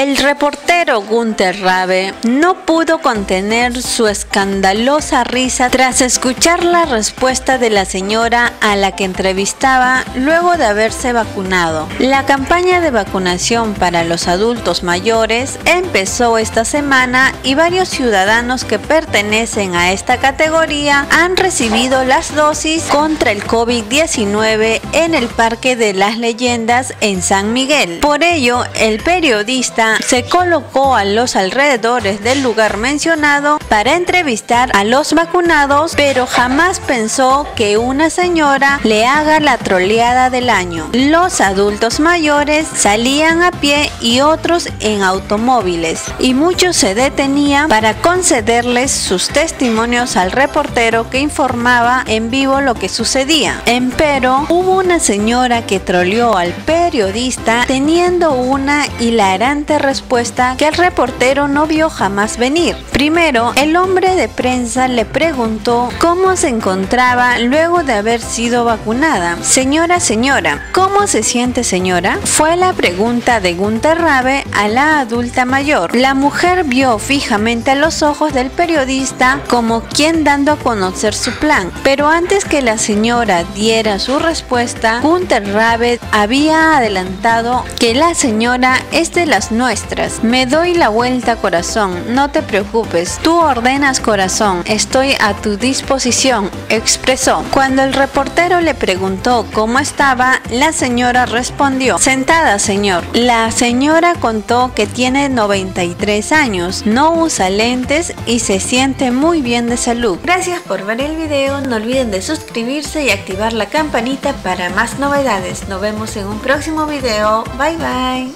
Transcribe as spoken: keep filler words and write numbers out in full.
El reportero Gunther Rave no pudo contener su escandalosa risa tras escuchar la respuesta de la señora a la que entrevistaba luego de haberse vacunado. La campaña de vacunación para los adultos mayores empezó esta semana y varios ciudadanos que pertenecen a esta categoría han recibido las dosis contra el COVID diecinueve en el Parque de las Leyendas en San Miguel. Por ello, el periodista se colocó a los alrededores del lugar mencionado para entrevistar a los vacunados, pero jamás pensó que una señora le haga la troleada del año. Los adultos mayores salían a pie y otros en automóviles, y muchos se detenían para concederles sus testimonios al reportero que informaba en vivo lo que sucedía. Empero, hubo una señora que troleó al periodista teniendo una hilarante respuesta que el reportero no vio jamás venir. Primero, el hombre de prensa le preguntó cómo se encontraba luego de haber sido vacunada. Señora, señora, ¿cómo se siente, señora? Fue la pregunta de Gunther Rave a la adulta mayor. La mujer vio fijamente a los ojos del periodista como quien dando a conocer su plan, pero antes que la señora diera su respuesta, Gunther Rave había adelantado que la señora es de las nuestras. Me doy la vuelta, corazón, no te preocupes, tú ordenas, corazón, estoy a tu disposición, expresó. Cuando el reportero le preguntó cómo estaba, la señora respondió: sentada, señor. La señora contó que tiene noventa y tres años, no usa lentes y se siente muy bien de salud. Gracias por ver el video, no olviden de suscribirse y activar la campanita para más novedades. Nos vemos en un próximo video, bye bye.